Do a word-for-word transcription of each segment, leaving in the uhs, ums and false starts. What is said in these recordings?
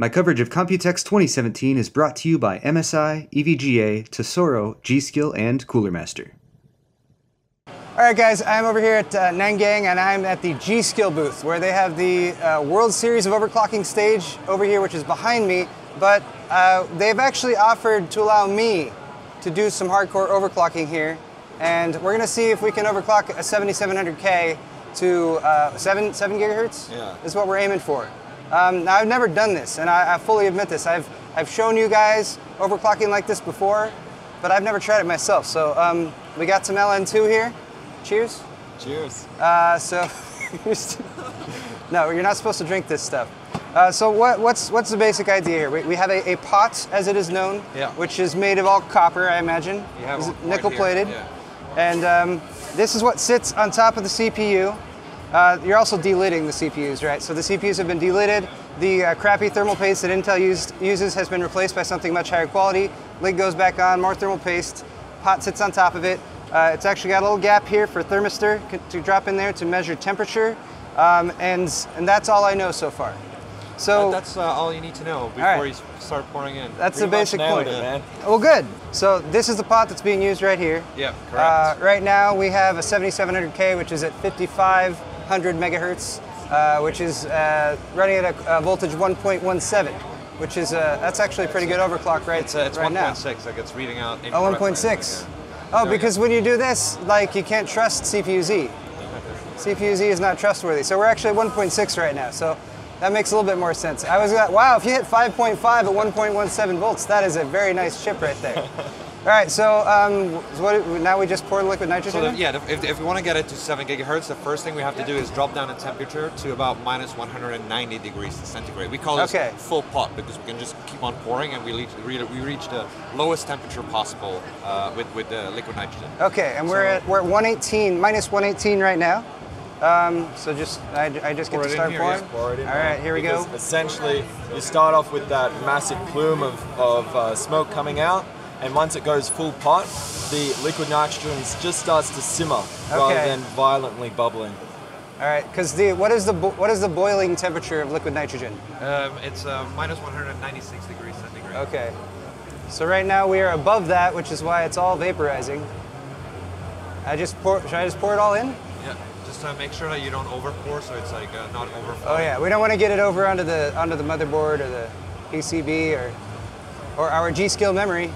My coverage of Computex twenty seventeen is brought to you by M S I, E V G A, Tesoro, G.Skill, and Cooler Master. Alright guys, I'm over here at uh, Nangang and I'm at the G.Skill booth where they have the uh, World Series of Overclocking stage over here, which is behind me, but uh, they've actually offered to allow me to do some hardcore overclocking here, and we're going to see if we can overclock a seventy-seven hundred K to uh, seven, seven gigahertz. Yeah. Is what we're aiming for. Um, now I've never done this, and I, I fully admit this. I've, I've shown you guys overclocking like this before, but I've never tried it myself. So um, we got some L N two here. Cheers. Cheers. Uh, so, no, you're not supposed to drink this stuff. Uh, so what, what's what's the basic idea here? We, we have a, a pot, as it is known, yeah. which is made of all copper, I imagine. You have it nickel plated, yeah. and um, this is what sits on top of the C P U. Uh, you're also delidding the C P Us, right? So the C P Us have been delidded. The uh, crappy thermal paste that Intel used, uses has been replaced by something much higher quality. Lid goes back on, more thermal paste. Pot sits on top of it. Uh, it's actually got a little gap here for thermistor to drop in there to measure temperature, um, and and that's all I know so far. So uh, that's uh, all you need to know before right. you start pouring in. That's Pretty the basic point, it, man. Well, good. So this is the pot that's being used right here. Yeah, correct. Uh, right now we have a seventy-seven hundred K, which is at fifty-five hundred megahertz, uh, which is uh, running at a, a voltage one point one seven. Which is uh, that's actually a pretty good overclock right, it's, uh, it's right now. It's one point six, like it's reading out. Oh, one point six. Oh, there because when you do this, like you can't trust C P U Z. C P U Z is not trustworthy. So we're actually at one point six right now. So that makes a little bit more sense. I was like, wow, if you hit five point five at one point one seven volts, that is a very nice chip right there. All right, so um, what, now we just pour liquid nitrogen so the, in? Yeah, if, if we want to get it to seven gigahertz, the first thing we have to do is drop down the temperature to about minus one hundred ninety degrees centigrade. We call this okay. full pot because we can just keep on pouring and we reach, we reach the lowest temperature possible uh, with, with the liquid nitrogen. Okay, and so we're, at, we're at one eighteen, minus one eighteen right now. Um, so just, I, I just get to start pouring? Yes, pour it in. All right, here we go. Essentially, you start off with that massive plume of, of uh, smoke coming out, and once it goes full pot, the liquid nitrogen just starts to simmer okay. rather than violently bubbling. All right, because the what is the what is the boiling temperature of liquid nitrogen? Um, it's uh, minus one hundred ninety-six degrees centigrade. Okay, so right now we are above that, which is why it's all vaporizing. I just pour. Should I just pour it all in? Yeah. Just to make sure that you don't overpour, so it's like uh, not overflowing. Oh yeah, we don't want to get it over onto the onto the motherboard or the P C B or or our G.Skill memory.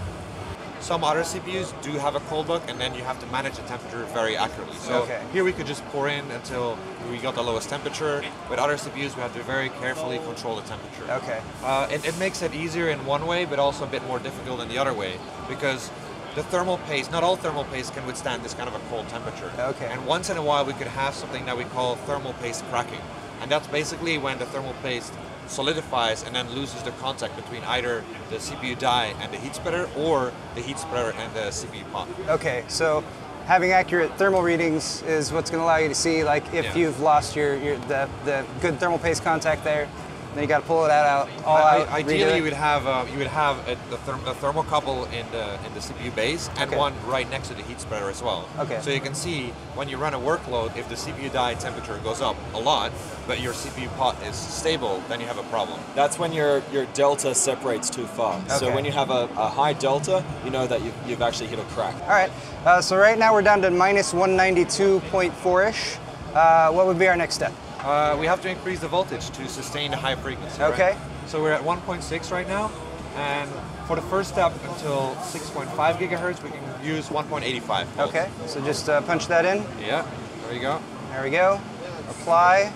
Some other C P Us do have a cold book, and then you have to manage the temperature very accurately. So okay. here we could just pour in until we got the lowest temperature. With other C P Us, we have to very carefully control the temperature. Okay. Uh, it, it makes it easier in one way, but also a bit more difficult in the other way because. The thermal paste, not all thermal paste can withstand this kind of a cold temperature. Okay. And once in a while we could have something that we call thermal paste cracking. And that's basically when the thermal paste solidifies and then loses the contact between either the C P U die and the heat spreader or the heat spreader and the C P U pot. Okay, so having accurate thermal readings is what's going to allow you to see like if yeah. you've lost your, your the, the good thermal paste contact there. Then you got to pull it out, out all I, out. Ideally, you would have uh, you would have a, a, therm a thermocouple in the in the C P U base and okay. one right next to the heat spreader as well. Okay. So you can see when you run a workload, if the C P U die temperature goes up a lot, but your C P U pot is stable, then you have a problem. That's when your your delta separates too far. Okay. So when you have a, a high delta, you know that you've, you've actually hit a crack. All right. Uh, so right now we're down to minus one ninety-two point four ish. Uh, what would be our next step? Uh, we have to increase the voltage to sustain the high frequency. Okay. Right? So we're at one point six right now, and for the first step until six point five gigahertz, we can use one point eight five volts. Okay. So just uh, punch that in. Yeah. There you go. There we go. Apply.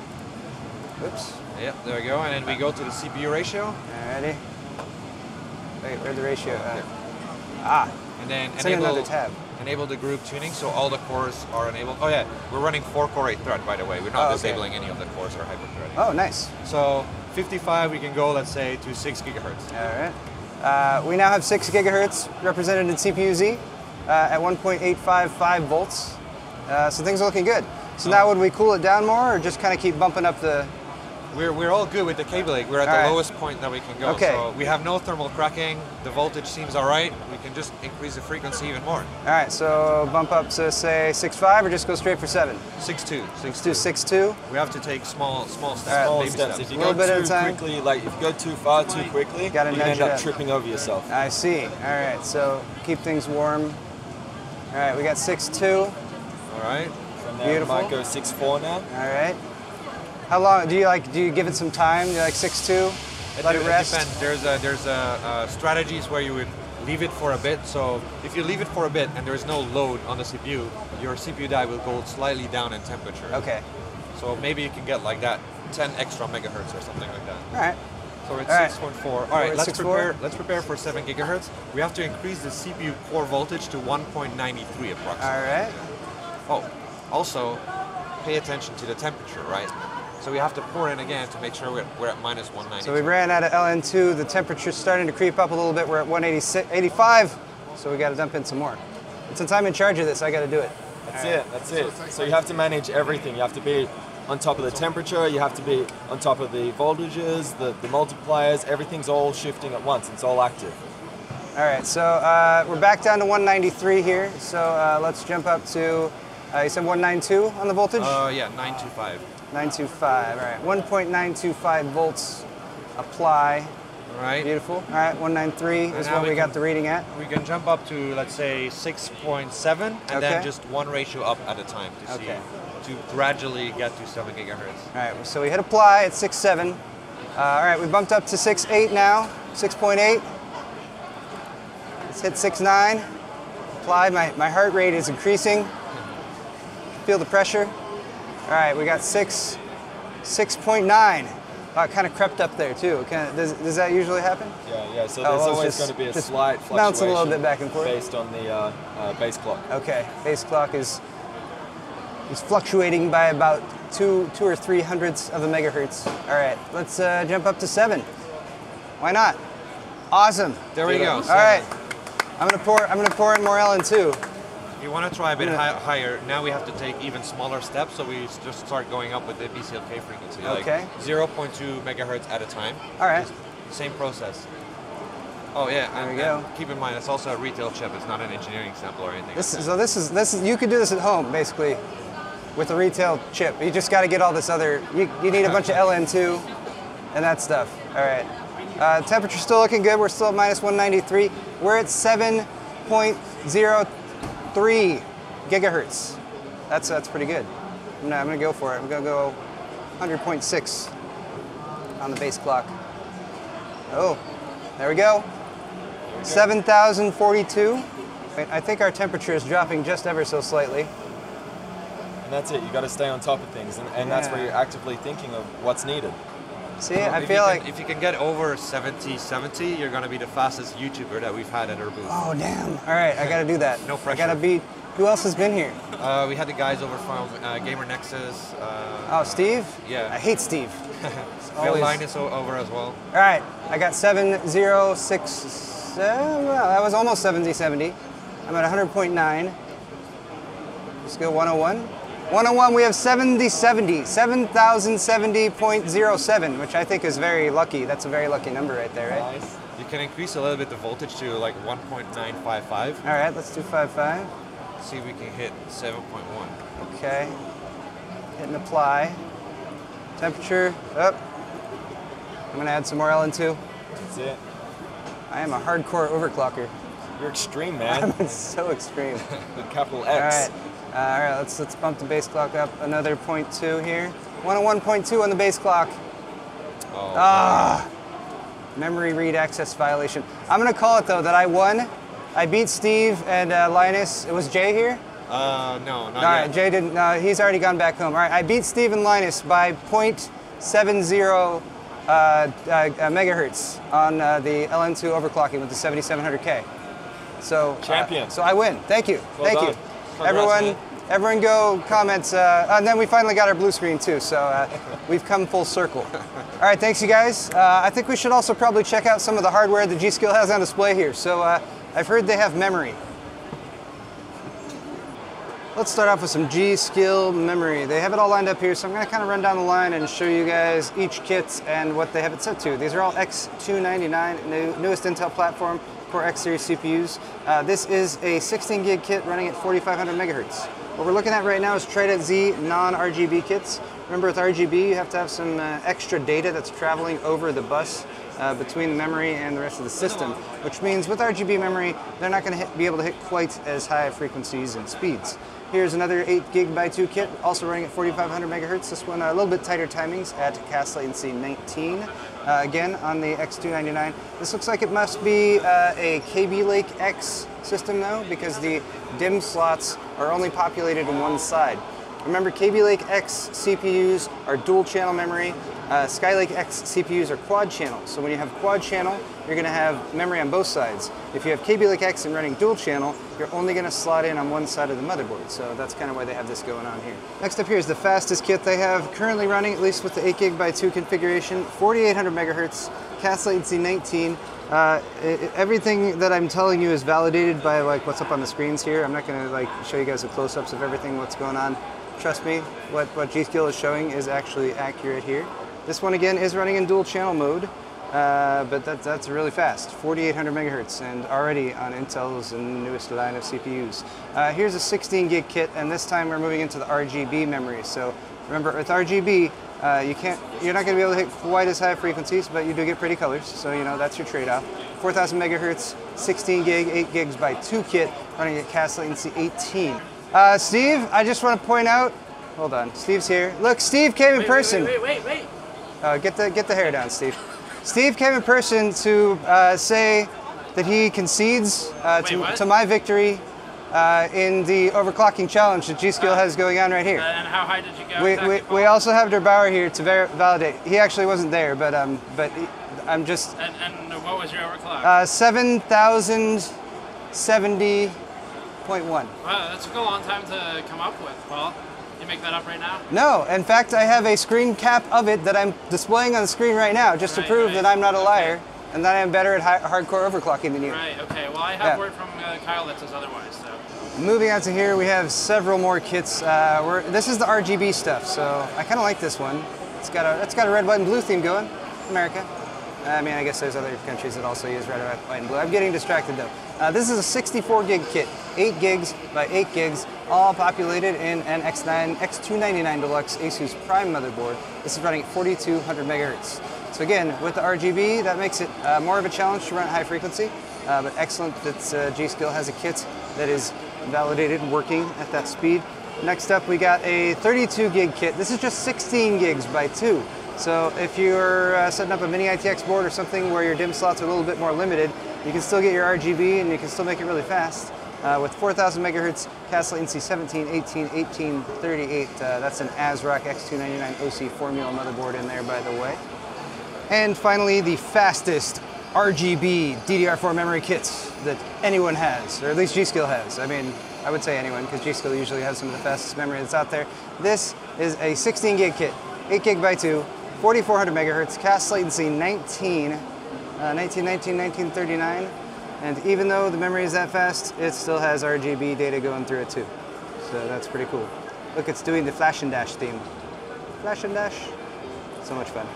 Oops. Yeah. There we go. And then we go to the C P U ratio. Alrighty. Wait, where'd the ratio? Uh, ah. And then it's enable, in another tab. Enable the group tuning, so all the cores are enabled. Oh yeah, we're running four core eight thread, by the way. We're not oh, disabling okay. any of the cores or hyper-threading. Oh, nice. So fifty-five, we can go, let's say, to six gigahertz. All right. Uh, we now have six gigahertz represented in C P U Z uh, at one point eight five five volts. Uh, so things are looking good. So oh. now would we cool it down more, or just kind of keep bumping up the... We're, we're all good with the Kaby Lake. We're at all the right. lowest point that we can go. Okay. So we have no thermal cracking. The voltage seems all right. We can just increase the frequency even more. All right, so bump up to say six point five or just go straight for seven? six point two. six point two, six point two. We have to take small small steps. Right. Small steps. steps. If you go too quickly, like if you go too far too quickly, you can end up, up tripping over yourself. I see. All right, so keep things warm. All right, we got six point two. All right. From there, beautiful. We might go six point four now. All right. How long do you like? Do you give it some time? Do you like six point two? Let it, it rest. It depends. There's a, there's a, uh, strategies where you would leave it for a bit. So if you leave it for a bit and there is no load on the C P U, your C P U die will go slightly down in temperature. Okay. So maybe you can get like that, ten extra megahertz or something like that. All right. So it's six point four. All right, All right let's prepare. Let's prepare for seven gigahertz. We have to increase the C P U core voltage to one point nine three approximately. All right. Oh, also, pay attention to the temperature, right? So we have to pour in again to make sure we're, we're at minus one ninety. So we ran out of L N two. The temperature's starting to creep up a little bit. We're at one eighty-six, eighty-five. So we got to dump in some more. And since I'm in charge of this, I got to do it. That's All it. Right. That's it. So you have to manage everything. You have to be on top of the temperature, you have to be on top of the voltages, the, the multipliers, everything's all shifting at once, it's all active. All right, so uh, we're back down to one ninety-three here, so uh, let's jump up to, uh, you said one ninety-two on the voltage? Uh, yeah, nine twenty-five. nine twenty-five, all right, one point nine two five volts apply. All right. Beautiful, all right, one ninety-three is what we, we got can, the reading at. We can jump up to, let's say, six point seven, and okay. then just one ratio up at a time to okay. see. To gradually get to seven gigahertz. All right, so we hit apply at six point seven. Uh, all right, we bumped up to six point eight now, six point eight. Let's hit six point nine. Apply, my, my heart rate is increasing. Feel the pressure. All right, we got six, six point nine. Oh, it kind of crept up there too. Can, does, does that usually happen? Yeah, yeah, so there's oh, well, always just, going to be a slight fluctuation. Bounce a little bit back and forth. Based on the uh, uh, base clock. Okay, base clock is It's fluctuating by about two, two or three hundredths of a megahertz. All right, let's uh, jump up to seven. Why not? Awesome. There we go. All right, I'm gonna pour. I'm gonna pour in more L N two. If you want to try a bit hi higher, now we have to take even smaller steps. So we just start going up with the B C L K frequency, like okay. zero point two megahertz at a time. All right. Same process. Oh yeah, there and, we go. And keep in mind it's also a retail chip. It's not an engineering sample or anything. This like is, so this is this is you could do this at home basically. With a retail chip, you just got to get all this other. You, you need a bunch of L N two and that stuff. All right, uh, temperature's still looking good. We're still at minus one ninety-three. We're at seven point zero three gigahertz. That's that's pretty good. I'm, not, I'm gonna go for it. I'm gonna go one hundred point six on the base clock. Oh, there we go. seven thousand forty-two. I think our temperature is dropping just ever so slightly. And that's it, you got to stay on top of things, and, and yeah. that's where you're actively thinking of what's needed. See, well, I feel like... Can, if you can get over seventy seventy, you're going to be the fastest YouTuber that we've had at our booth. Oh, damn. All right, I got to do that. No pressure. I got to beat... Who else has been here? Uh, we had the guys over from uh, Gamer Nexus. Uh, oh, Steve? Yeah. I hate Steve. Always. Linus over as well. All right, I got seven oh six seven. Well, that was almost seventy seventy. I'm at one hundred point nine. Let's go one oh one. one oh one, we have seventy seventy, seven thousand seventy point zero seven, which I think is very lucky. That's a very lucky number right there, right? Nice. You can increase a little bit the voltage to like one point nine five five. All right, let's do five point five. Let's see if we can hit seven point one. Okay, hit and apply. Temperature up. I'm gonna add some more L N two. That's it. I am a hardcore overclocker. You're extreme, man. I'm so extreme. With capital X. All right. Uh, all right, let's, let's bump the base clock up another point two here. one oh one point two on the base clock. Oh. Ah, memory read access violation. I'm going to call it, though, that I won. I beat Steve and uh, Linus. It was Jay here? Uh, no, not all yet. All right, Jay didn't. Uh, he's already gone back home. All right, I beat Steve and Linus by zero point seven zero uh, uh, megahertz on uh, the L N two overclocking with the seventy-seven hundred K. So, champion. Uh, so I win. Thank you. Well Thank done. you. Everyone, everyone go comments. Uh, and then we finally got our blue screen too, so uh, we've come full circle. All right, thanks you guys. Uh, I think we should also probably check out some of the hardware that G.Skill has on display here. So uh, I've heard they have memory. Let's start off with some G.Skill memory. They have it all lined up here, so I'm going to kind of run down the line and show you guys each kit and what they have it set to. These are all X two ninety-nine, newest Intel platform for X-Series C P Us. Uh, this is a sixteen gig kit running at forty-five hundred megahertz. What we're looking at right now is Trident Z non-R G B kits. Remember, with R G B, you have to have some uh, extra data that's traveling over the bus uh, between the memory and the rest of the system, which means with R G B memory, they're not going to be able to hit quite as high frequencies and speeds. Here's another eight gig by two kit, also running at forty-five hundred megahertz. This one a little bit tighter timings at cast latency nineteen. Uh, again, on the X two ninety-nine. This looks like it must be uh, a Kaby Lake X system, though, because the DIMM slots are only populated on one side. Remember, Kaby Lake X C P Us are dual channel memory. Uh, Skylake X C P Us are quad channel. So when you have quad channel, you're going to have memory on both sides. If you have Kaby Lake X and running dual channel, you're only going to slot in on one side of the motherboard. So that's kind of why they have this going on here. Next up here is the fastest kit they have currently running, at least with the eight gig by two configuration, forty-eight hundred megahertz, cast latency nineteen. Uh, it, it, everything that I'm telling you is validated by like what's up on the screens here. I'm not going to like show you guys the close-ups of everything, what's going on. Trust me, what, what G.Skill is showing is actually accurate here. This one again is running in dual channel mode, uh, but that, that's really fast, forty-eight hundred megahertz, and already on Intel's newest line of C P Us. Uh, here's a sixteen gig kit, and this time we're moving into the R G B memory. So remember, with R G B, uh, you can't, you're not going to be able to hit quite as high frequencies, but you do get pretty colors, so you know that's your trade-off. four thousand megahertz, sixteen gig, eight gigs by two kit, running at cast latency eighteen. Uh, Steve, I just want to point out, hold on, Steve's here. Look, Steve came in wait, person. Wait, wait, wait, wait. Uh, get the, get the hair down, Steve. Steve came in person to uh, say that he concedes uh, wait, to, to my victory uh, in the overclocking challenge that G.Skill uh, has going on right here. Uh, and how high did you go? We, we, we also have Derbauer here to validate. He actually wasn't there, but, um, but he, I'm just... And, and what was your overclock? Uh, seven thousand seventy... Wow, that took a long time to come up with. Well, you make that up right now? No, in fact, I have a screen cap of it that I'm displaying on the screen right now just right, to prove right. that I'm not a liar okay. and that I am better at high, hardcore overclocking than you. Right, okay. Well, I have yeah. word from uh, Kyle that says otherwise, so. Moving on to here, we have several more kits. Uh, we're, this is the R G B stuff, so I kind of like this one. It's got a, it's got a red, white, and blue theme going. America. I mean, I guess there's other countries that also use red, white, and blue. I'm getting distracted, though. Uh, this is a sixty-four gig kit, eight gigs by eight gigs, all populated in an X nine, X two ninety-nine Deluxe Asus Prime motherboard. This is running at forty-two hundred megahertz. So again, with the R G B, that makes it uh, more of a challenge to run at high frequency, uh, but excellent that uh, G.Skill has a kit that is validated working at that speed. Next up, we got a thirty-two gig kit. This is just sixteen gigs by two. So if you're uh, setting up a mini I T X board or something where your DIMM slots are a little bit more limited, you can still get your R G B and you can still make it really fast. Uh, with four thousand megahertz, cast latency seventeen, eighteen, eighteen, thirty-eight. Uh, that's an ASRock X two ninety-nine O C Formula motherboard in there, by the way. And finally, the fastest R G B D D R four memory kits that anyone has, or at least G.Skill has. I mean, I would say anyone, because G.Skill usually has some of the fastest memory that's out there. This is a sixteen gig kit, eight gig by two. forty-four hundred megahertz, cast latency nineteen, nineteen, nineteen, nineteen thirty-nine, and even though the memory is that fast, it still has R G B data going through it too. So that's pretty cool. Look, it's doing the flash and dash theme. Flash and dash, so much fun.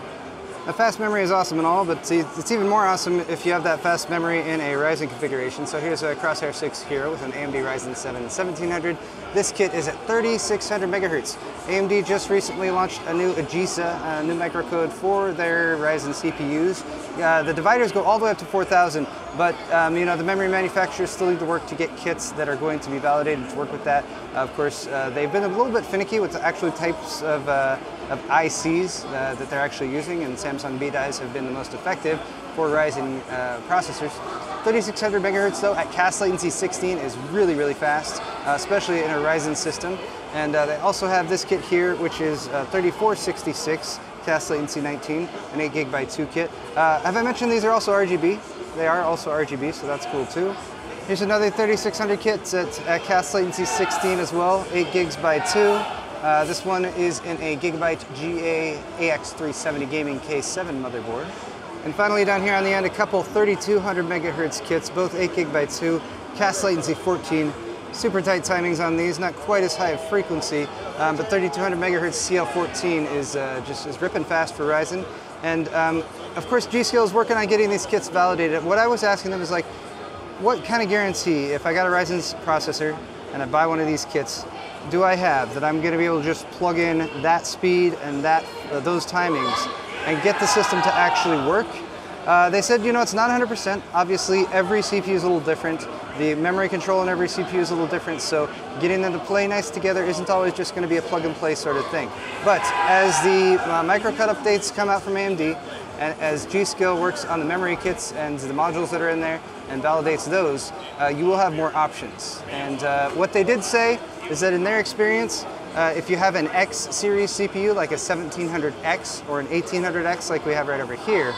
Now, fast memory is awesome and all, but it's even more awesome if you have that fast memory in a Ryzen configuration. So here's a Crosshair six Hero with an A M D Ryzen seven seventeen hundred. This kit is at thirty-six hundred megahertz. A M D just recently launched a new AGESA, a new microcode for their Ryzen C P Us. Uh, the dividers go all the way up to four thousand, but um, you know, the memory manufacturers still need to work to get kits that are going to be validated to work with that. Uh, of course, uh, they've been a little bit finicky with the actual types of, uh, of I Cs uh, that they're actually using, and Samsung B-Dies have been the most effective for Ryzen uh, processors. thirty-six hundred megahertz though, at cast latency sixteen, is really, really fast, uh, especially in a Ryzen system. And uh, they also have this kit here, which is uh, thirty-four sixty-six, cast latency nineteen, an eight gig by two kit. Uh, have I mentioned these are also R G B? They are also R G B, so that's cool too. Here's another thirty-six hundred kit at, at cast latency sixteen as well, eight gigs by two. Uh, this one is in a Gigabyte G A A X three seventy Gaming K seven motherboard. And finally down here on the end, a couple thirty-two hundred megahertz kits, both eight gig by two, cast latency fourteen, super tight timings on these, not quite as high of frequency, um, but thirty-two hundred megahertz C L fourteen is uh, just is ripping fast for Ryzen. And um, of course, G.Skill is working on getting these kits validated. What I was asking them is like, what kind of guarantee, if I got a Ryzen processor and I buy one of these kits, do I have that I'm going to be able to just plug in that speed and that uh, those timings and get the system to actually work? Uh, they said, you know, it's not one hundred percent. Obviously, every C P U is a little different. The memory control in every C P U is a little different, so getting them to play nice together isn't always just going to be a plug-and-play sort of thing. But as the uh, microcut updates come out from A M D, and as G.Skill works on the memory kits and the modules that are in there and validates those, uh, you will have more options. And uh, what they did say is that in their experience, Uh, if you have an X-Series C P U, like a seventeen hundred X or an eighteen hundred X like we have right over here,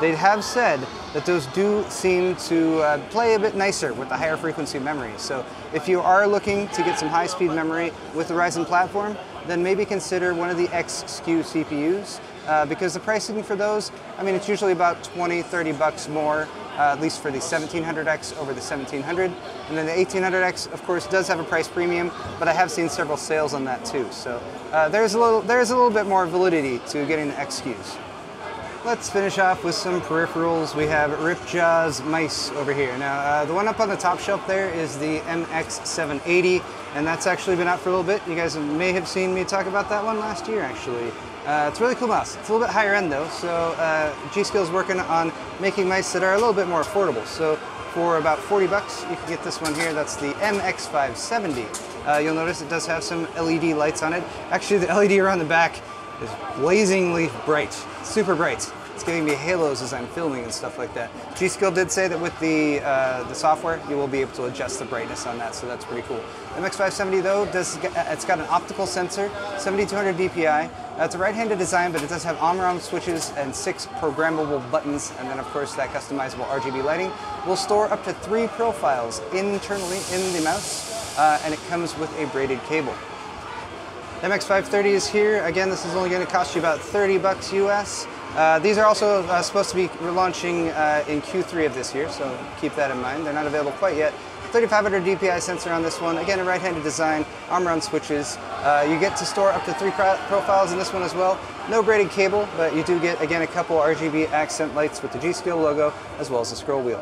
they have said that those do seem to uh, play a bit nicer with the higher frequency memory. So if you are looking to get some high-speed memory with the Ryzen platform, then maybe consider one of the X S K U C P Us, uh, because the pricing for those, I mean, it's usually about twenty, thirty bucks more, uh, at least for the seventeen hundred X over the seventeen hundred. And then the eighteen hundred X, of course, does have a price premium, but I have seen several sales on that too. So uh, there's a little, there's a little bit more validity to getting the X S K Us. Let's finish off with some peripherals. We have Ripjaw's mice over here. Now, uh, the one up on the top shelf there is the M X seven eighty, and that's actually been out for a little bit. You guys may have seen me talk about that one last year, actually. Uh, it's a really cool mouse. It's a little bit higher end, though, so uh, G.Skill's working on making mice that are a little bit more affordable. So for about forty bucks, you can get this one here. That's the M X five seventy. Uh, you'll notice it does have some L E D lights on it. Actually, the L E D around the back is blazingly bright, super bright. It's giving me halos as I'm filming and stuff like that. G.Skill did say that with the uh, the software, you will be able to adjust the brightness on that, so that's pretty cool. The M X five seventy though, does, it's got an optical sensor, seventy-two hundred D P I. Uh, it's a right-handed design, but it does have Omron switches and six programmable buttons, and then of course that customizable R G B lighting. Will store up to three profiles internally in the mouse, uh, and it comes with a braided cable. M X five thirty is here. Again, this is only going to cost you about thirty bucks U S. Uh, these are also uh, supposed to be launching uh, in Q three of this year, so keep that in mind. They're not available quite yet. thirty-five hundred D P I sensor on this one. Again, a right-handed design, Omron switches. Uh, you get to store up to three pro profiles in this one as well. No braided cable, but you do get, again, a couple R G B accent lights with the G.Skill logo, as well as the scroll wheel.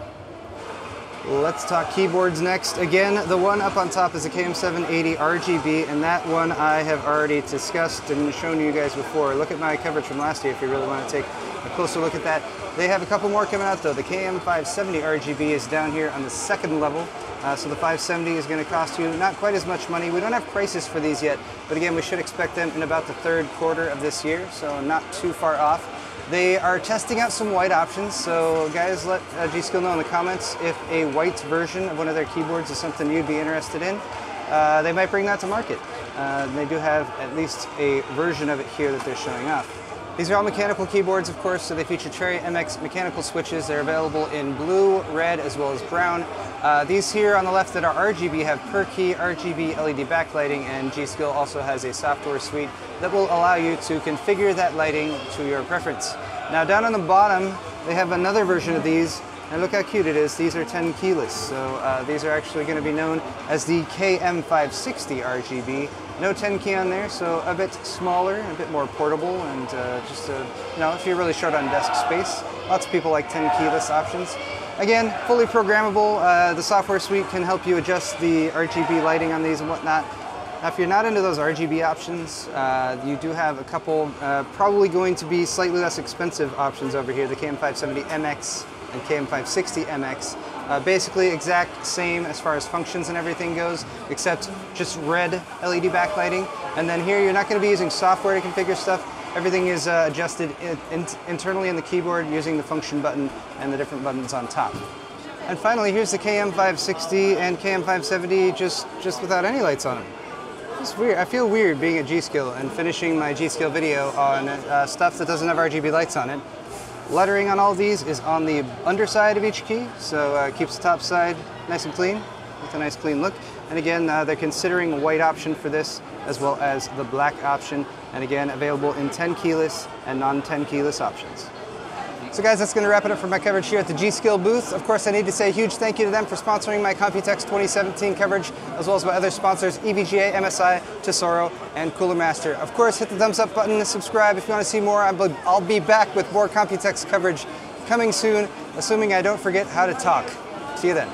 Let's talk keyboards next. Again, the one up on top is a K M seven eighty R G B, and that one I have already discussed and shown you guys before. Look at my coverage from last year if you really want to take a closer look at that. They have a couple more coming out though. The K M five seventy R G B is down here on the second level. Uh, so the five seventy is going to cost you not quite as much money. We don't have prices for these yet, but again, we should expect them in about the third quarter of this year, so not too far off. They are testing out some white options, so guys, let uh, G.Skill know in the comments if a white version of one of their keyboards is something you'd be interested in. Uh, they might bring that to market. Uh, they do have at least a version of it here that they're showing off. These are all mechanical keyboards, of course, so they feature Cherry M X mechanical switches. They're available in blue, red, as well as brown. Uh, these here on the left that are R G B have per key, R G B, L E D backlighting, and G.Skill also has a software suite that will allow you to configure that lighting to your preference. Now down on the bottom, they have another version of these, and look how cute it is. These are ten keyless, so uh, these are actually going to be known as the K M five sixty R G B. No ten key on there, so a bit smaller, a bit more portable, and uh, just, a, you know, if you're really short on desk space, lots of people like ten keyless options. Again, fully programmable. Uh, the software suite can help you adjust the R G B lighting on these and whatnot. Now, if you're not into those R G B options, uh, you do have a couple uh, probably going to be slightly less expensive options over here, the K M five seventy M X and K M five sixty M X. Uh, basically exact same as far as functions and everything goes, except just red L E D backlighting. And then here, you're not going to be using software to configure stuff. Everything is uh, adjusted in, in, internally in the keyboard using the function button and the different buttons on top. And finally, here's the K M five sixty and K M five seventy just, just without any lights on them. It's weird. I feel weird being at G.Skill and finishing my G.Skill video on uh, stuff that doesn't have R G B lights on it. Lettering on all these is on the underside of each key, so uh, keeps the top side nice and clean, with a nice clean look. And again, uh, they're considering a white option for this, as well as the black option, and again, available in ten keyless and non ten keyless options. So guys, that's going to wrap it up for my coverage here at the G.Skill booth. Of course, I need to say a huge thank you to them for sponsoring my Computex twenty seventeen coverage, as well as my other sponsors, E V G A, M S I, Tesoro, and Cooler Master. Of course, hit the thumbs up button and subscribe if you want to see more. I'll be back with more Computex coverage coming soon, assuming I don't forget how to talk. See you then.